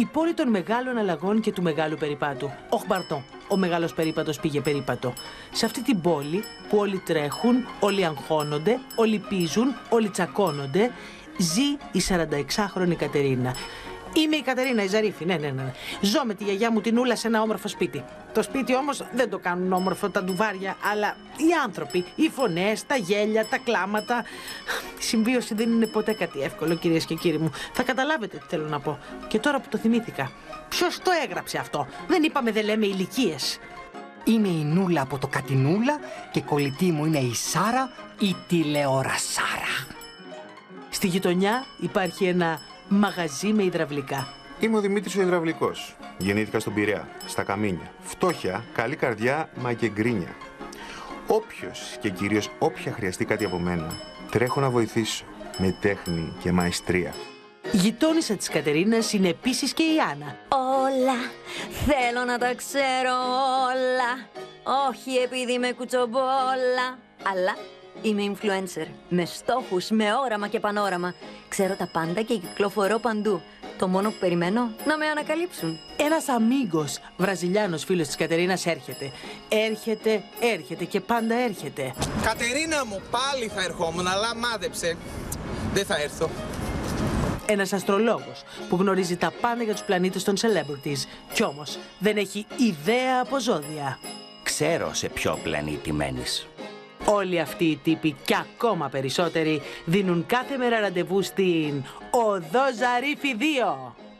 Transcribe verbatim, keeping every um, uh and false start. Η πόλη των μεγάλων αλλαγών και του μεγάλου περιπάτου. Οχμπαρτό. Ο μεγάλος περίπατος πήγε περίπατο. Σε αυτή την πόλη που όλοι τρέχουν, όλοι αγχώνονται, όλοι πίζουν, όλοι τσακώνονται, ζει η σαρανταεξάχρονη Κατερίνα. Είμαι η Κατερίνα, η Ζαρίφη, ναι, ναι, ναι. Ζω με τη γιαγιά μου την Νούλα σε ένα όμορφο σπίτι. Το σπίτι όμως δεν το κάνουν όμορφο τα ντουβάρια, αλλά οι άνθρωποι, οι φωνές, τα γέλια, τα κλάματα. Η συμβίωση δεν είναι ποτέ κάτι εύκολο, κυρίες και κύριοι μου. Θα καταλάβετε τι θέλω να πω. Και τώρα που το θυμήθηκα, ποιος το έγραψε αυτό? Δεν είπαμε, δεν λέμε ηλικίες. Είμαι η Νούλα από το Κατινούλα και κολλητή μου είναι η Σάρα, η τηλεορασάρα. Στη γειτονιά υπάρχει ένα μαγαζί με υδραυλικά. Είμαι ο Δημήτρης ο Ιδραυλικός. Γεννήθηκα στον Πειραιά, στα Καμίνια. Φτώχεια, καλή καρδιά, μα και γκρίνια. Όποιος και κυρίως όποια χρειαστεί κάτι από μένα, τρέχω να βοηθήσω με τέχνη και μαεστρία. Γειτόνισσα της Κατερίνας είναι επίσης και η Άννα. Όλα, θέλω να τα ξέρω όλα. Όχι επειδή είμαι κουτσομπόλα, αλλά... είμαι influencer, με στόχους, με όραμα και πανόραμα. Ξέρω τα πάντα και κυκλοφορώ παντού. Το μόνο που περιμένω, να με ανακαλύψουν. Ένας αμίγκος, βραζιλιάνος φίλος της Κατερίνας έρχεται. Έρχεται, έρχεται και πάντα έρχεται. Κατερίνα μου, πάλι θα ερχόμουν, αλλά μάδεψε. Δεν θα έρθω. Ένας αστρολόγος που γνωρίζει τα πάντα για τους πλανήτες των celebrities. Κι όμως δεν έχει ιδέα από ζώδια. Ξέρω σε ποιο πλανήτη μένεις. Όλοι αυτοί οι τύποι και ακόμα περισσότεροι δίνουν κάθε μέρα ραντεβού στην Οδό Ζαρίφη δύο.